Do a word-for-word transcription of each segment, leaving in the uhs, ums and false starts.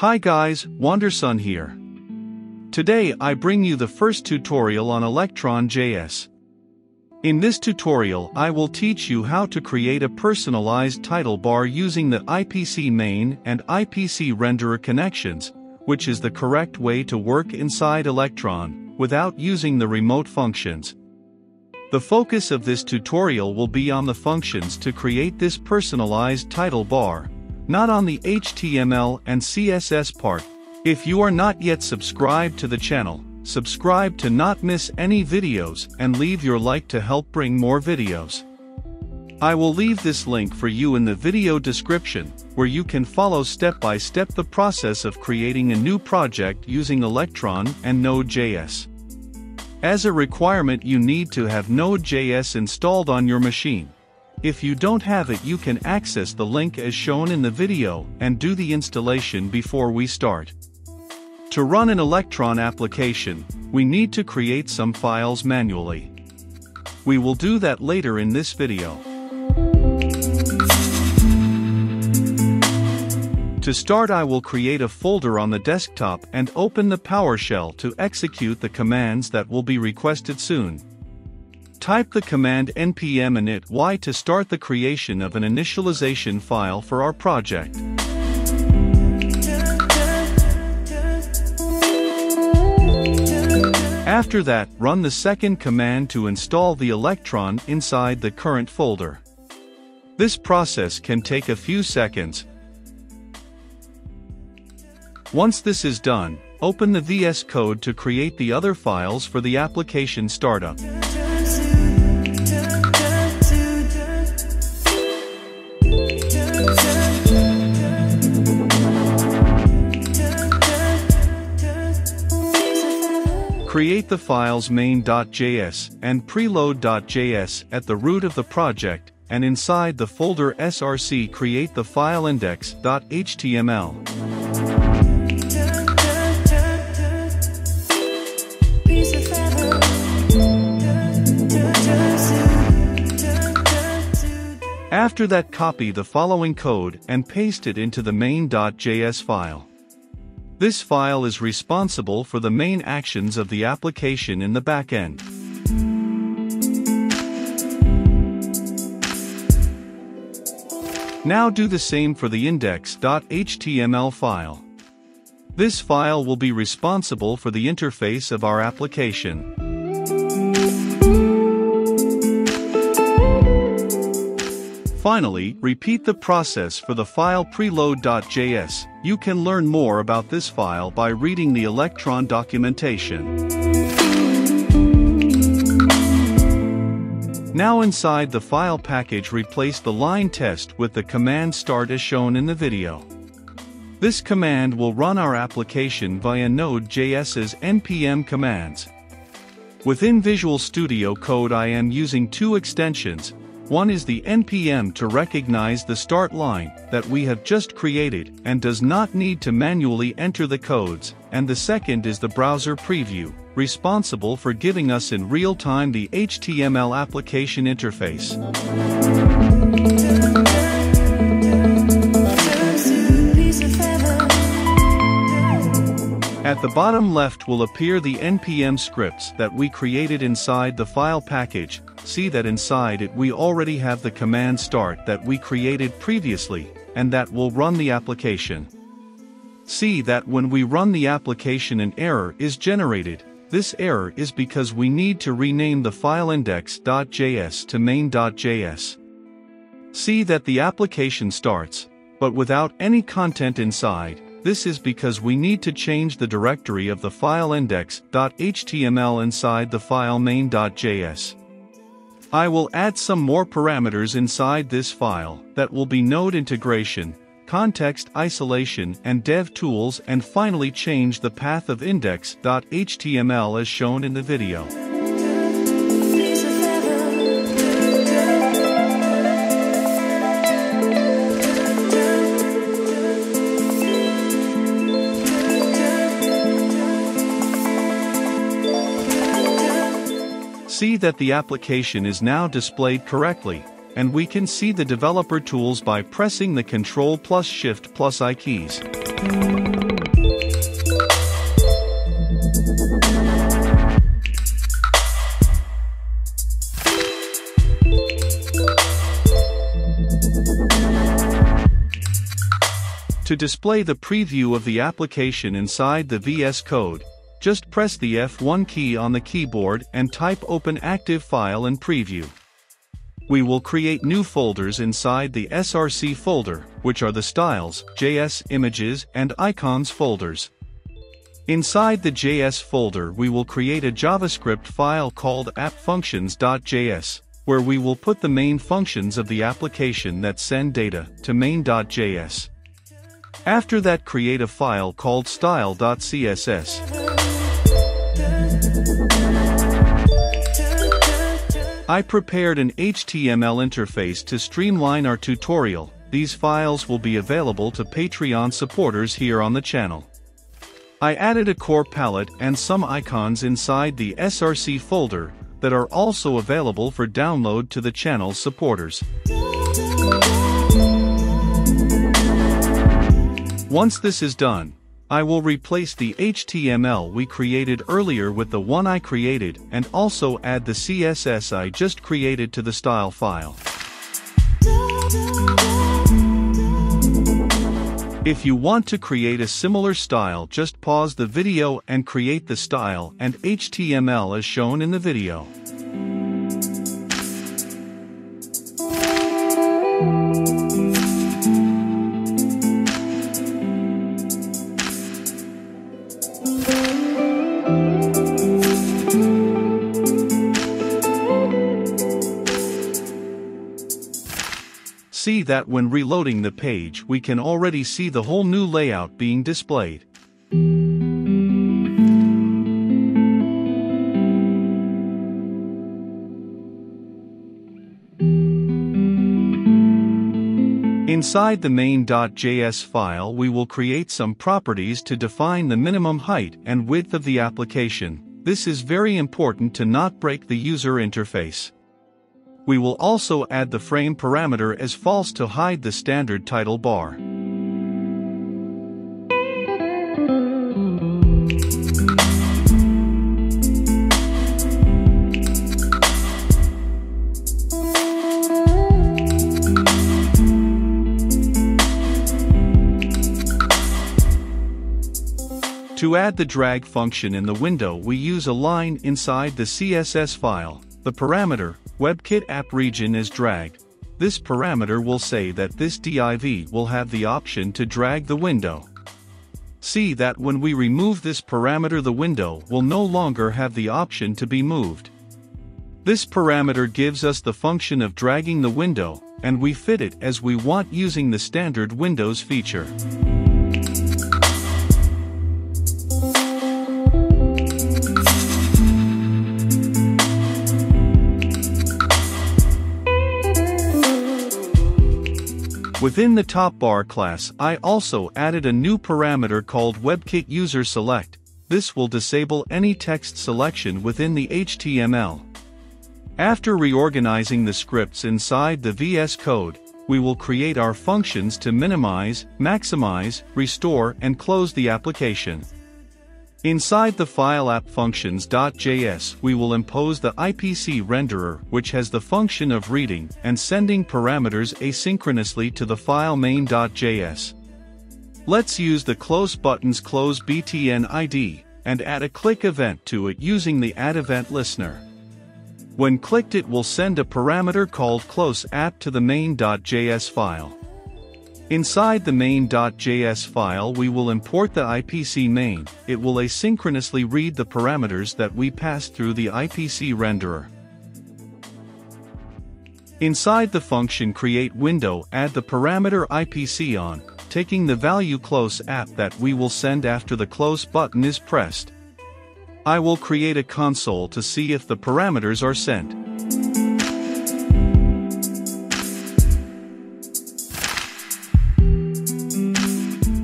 Hi guys, Wanderson here. Today I bring you the first tutorial on Electron J S. In this tutorial I will teach you how to create a personalized title bar using the I P C main and I P C renderer connections, which is the correct way to work inside Electron, without using the remote functions. The focus of this tutorial will be on the functions to create this personalized title bar, not on the H T M L and C S S part. If you are not yet subscribed to the channel, subscribe to not miss any videos and leave your like to help bring more videos. I will leave this link for you in the video description, where you can follow step by step the process of creating a new project using Electron and Node dot J S. As a requirement, you need to have Node dot J S installed on your machine. If you don't have it, you can access the link as shown in the video and do the installation before we start. To run an Electron application, we need to create some files manually. We will do that later in this video. To start, I will create a folder on the desktop and open the PowerShell to execute the commands that will be requested soon. Type the command npm init y to start the creation of an initialization file for our project. After that, run the second command to install the Electron inside the current folder. This process can take a few seconds. Once this is done, open the V S Code to create the other files for the application startup. Create the files main dot J S and preload dot J S at the root of the project, and inside the folder src create the file index dot H T M L. After that, copy the following code and paste it into the main dot J S file. This file is responsible for the main actions of the application in the backend. Now do the same for the index dot H T M L file. This file will be responsible for the interface of our application. Finally, repeat the process for the file preload dot J S. You can learn more about this file by reading the Electron documentation. Now inside the file package, replace the line test with the command start as shown in the video. This command will run our application via Node dot J S's npm commands. Within Visual Studio Code I am using two extensions. One is the npm to recognize the start line that we have just created and does not need to manually enter the codes, and the second is the browser preview, responsible for giving us in real time the H T M L application interface. At the bottom left will appear the npm scripts that we created inside the file package. See that inside it we already have the command start that we created previously, and that will run the application. See that when we run the application an error is generated. This error is because we need to rename the file index dot J S to main dot J S. See that the application starts, but without any content inside. This is because we need to change the directory of the file index dot H T M L inside the file main dot J S. I will add some more parameters inside this file that will be node integration, context isolation and dev tools, and finally change the path of index dot H T M L as shown in the video. See that the application is now displayed correctly, and we can see the developer tools by pressing the Control plus Shift plus I keys. To display the preview of the application inside the V S Code, just press the F one key on the keyboard and type Open Active File and Preview. We will create new folders inside the S R C folder, which are the Styles, J S Images, and Icons folders. Inside the J S folder we will create a JavaScript file called app functions dot J S, where we will put the main functions of the application that send data to main dot J S. After that, create a file called style dot C S S. I prepared an H T M L interface to streamline our tutorial. These files will be available to Patreon supporters here on the channel. I added a core palette and some icons inside the S R C folder that are also available for download to the channel's supporters. Once this is done, I will replace the H T M L we created earlier with the one I created and also add the C S S I just created to the style file. If you want to create a similar style, just pause the video and create the style and H T M L as shown in the video. See that when reloading the page, we can already see the whole new layout being displayed. Inside the main dot J S file, we will create some properties to define the minimum height and width of the application. This is very important to not break the user interface. We will also add the frame parameter as false to hide the standard title bar. To add the drag function in the window, we use a line inside the C S S file. The parameter WebKit app region is dragged. This parameter will say that this div will have the option to drag the window. See that when we remove this parameter, the window will no longer have the option to be moved. This parameter gives us the function of dragging the window, and we fit it as we want using the standard Windows feature. Within the top bar class, I also added a new parameter called WebKit User Select. This will disable any text selection within the H T M L. After reorganizing the scripts inside the V S Code, we will create our functions to minimize, maximize, restore, and close the application. Inside the file app functions dot J S we will impose the I P C renderer, which has the function of reading and sending parameters asynchronously to the file main dot J S. Let's use the close buttons close B T N I D and add a click event to it using the add event listener. When clicked, it will send a parameter called close app to the main dot J S file. Inside the main dot J S file we will import the I P C main. It will asynchronously read the parameters that we passed through the I P C renderer. Inside the function create window, add the parameter I P C on, taking the value close app that we will send after the close button is pressed. I will create a console to see if the parameters are sent.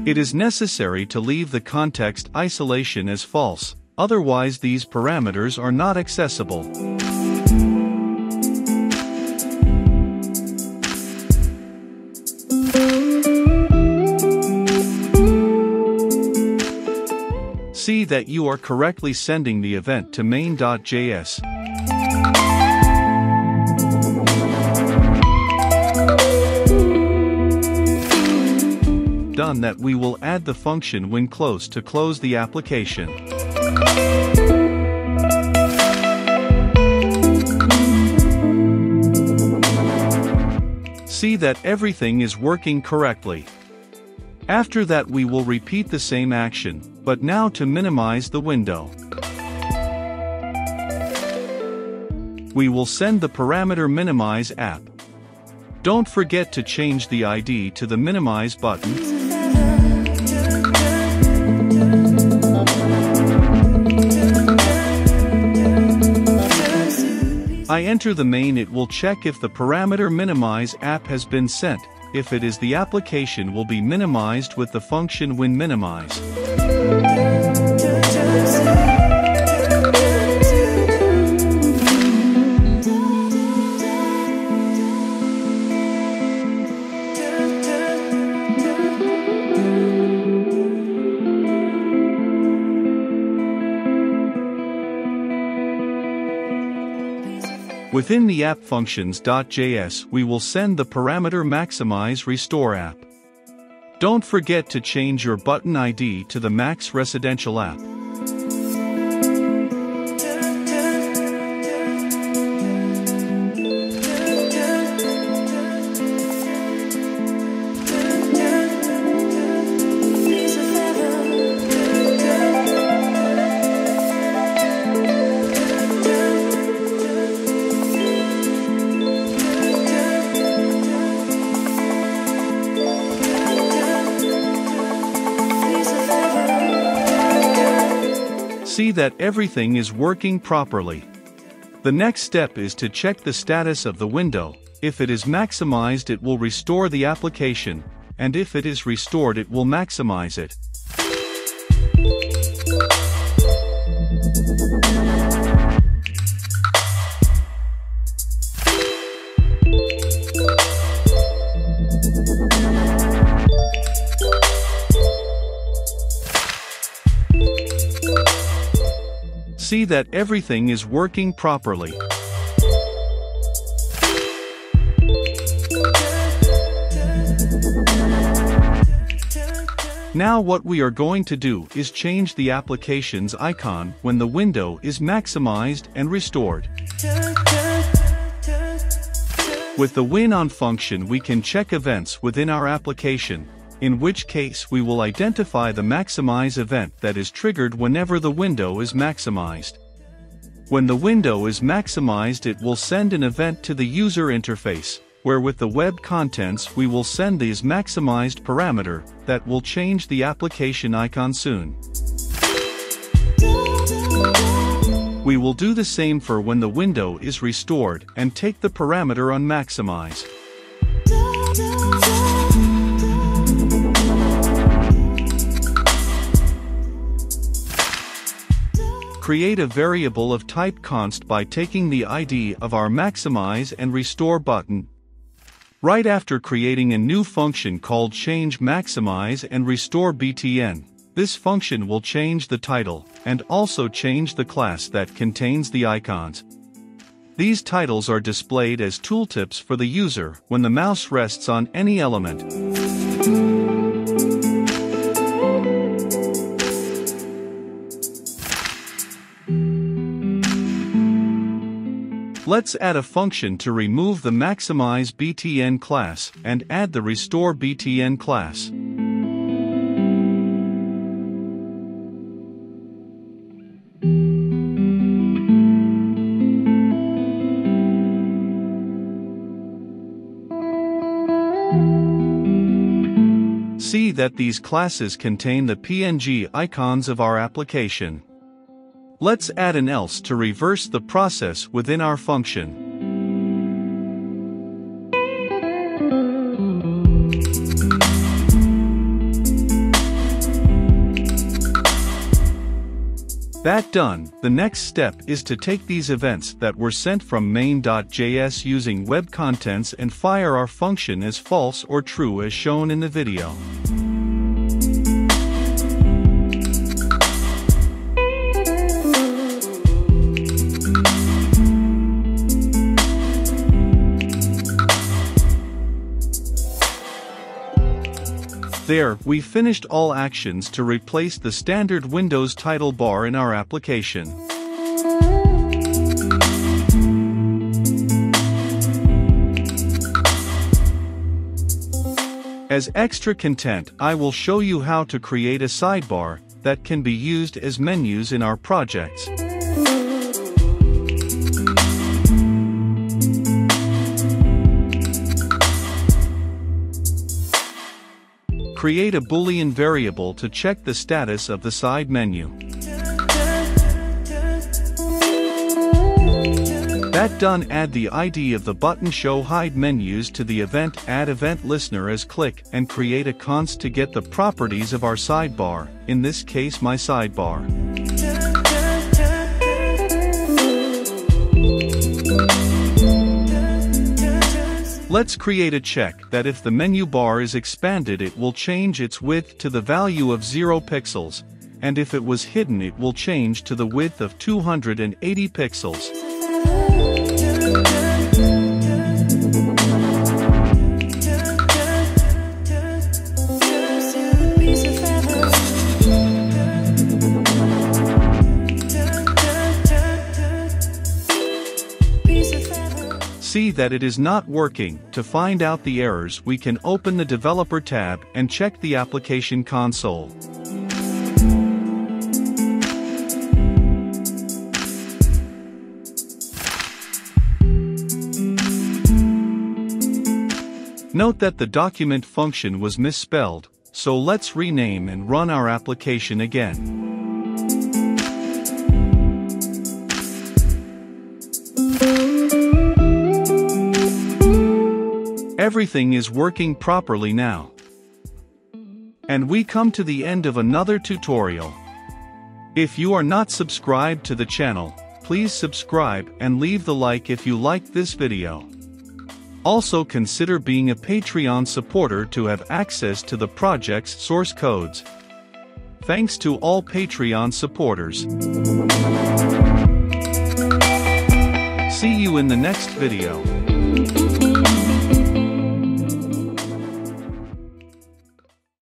It is necessary to leave the context isolation as false, otherwise these parameters are not accessible. see that you are correctly sending the event to main.js. Done that, we will add the function when close to close the application. See that everything is working correctly. After that, we will repeat the same action, but now to minimize the window. We will send the parameter minimize app. Don't forget to change the I D to the minimize button. I enter the main, it will check if the parameter minimize app has been sent. If it is, the application will be minimized with the function when minimize. Within the app functions.js, we will send the parameter maximize restore app. Don't forget to change your button I D to the max residential app. See that everything is working properly. The next step is to check the status of the window. If it is maximized, it will restore the application, and if it is restored, it will maximize it. See that everything is working properly. Now what we are going to do is change the application's icon when the window is maximized and restored. With the win on function, we can check events within our application, in which case we will identify the maximize event that is triggered whenever the window is maximized. When the window is maximized, it will send an event to the user interface, where with the web contents we will send the maximized parameter that will change the application icon soon. We will do the same for when the window is restored and take the parameter on maximize. Create a variable of type const by taking the I D of our maximize and restore button. Right after creating a new function called change maximize and restore btn, this function will change the title and also change the class that contains the icons. These titles are displayed as tooltips for the user when the mouse rests on any element. Let's add a function to remove the maximize B T N class and add the restore B T N class. See that these classes contain the P N G icons of our application. Let's add an else to reverse the process within our function. That done, the next step is to take these events that were sent from main.js using web contents and fire our function as false or true as shown in the video. There, we finished all actions to replace the standard Windows title bar in our application. As extra content, I will show you how to create a sidebar that can be used as menus in our projects. Create a Boolean variable to check the status of the side menu. That done, add the I D of the button show hide menus to the event add event listener as click and create a const to get the properties of our sidebar, in this case my sidebar. Let's create a check that if the menu bar is expanded it will change its width to the value of zero pixels, and if it was hidden it will change to the width of two hundred eighty pixels. See that it is not working. To find out the errors, we can open the developer tab and check the application console. Note that the document function was misspelled, so let's rename and run our application again. Everything is working properly now. And we come to the end of another tutorial. If you are not subscribed to the channel, please subscribe and leave the like if you liked this video. Also consider being a Patreon supporter to have access to the project's source codes. Thanks to all Patreon supporters. See you in the next video.